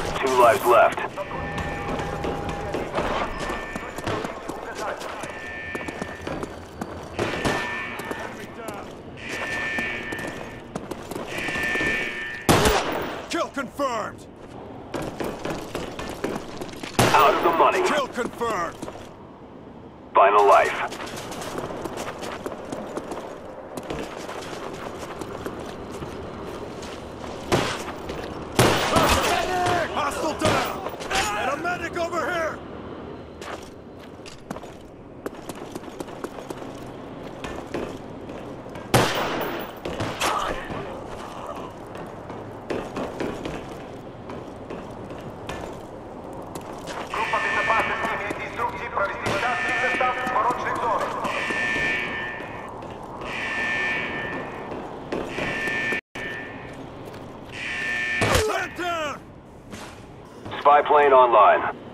Two lives left. Kill confirmed. Out of the money. Kill confirmed. Final life. Spy plane online.